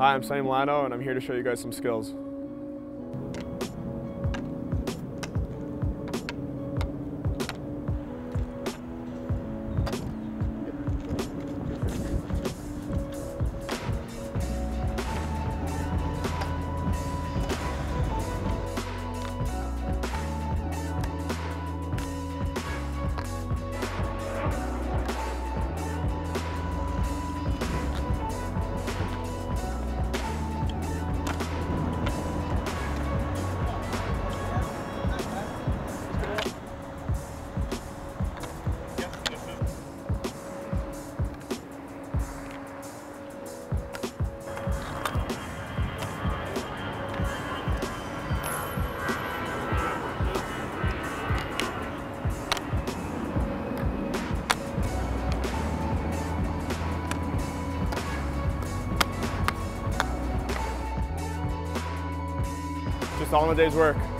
Hi, I'm Sonny Milano, and I'm here to show you guys some skills. It's all in a day's work.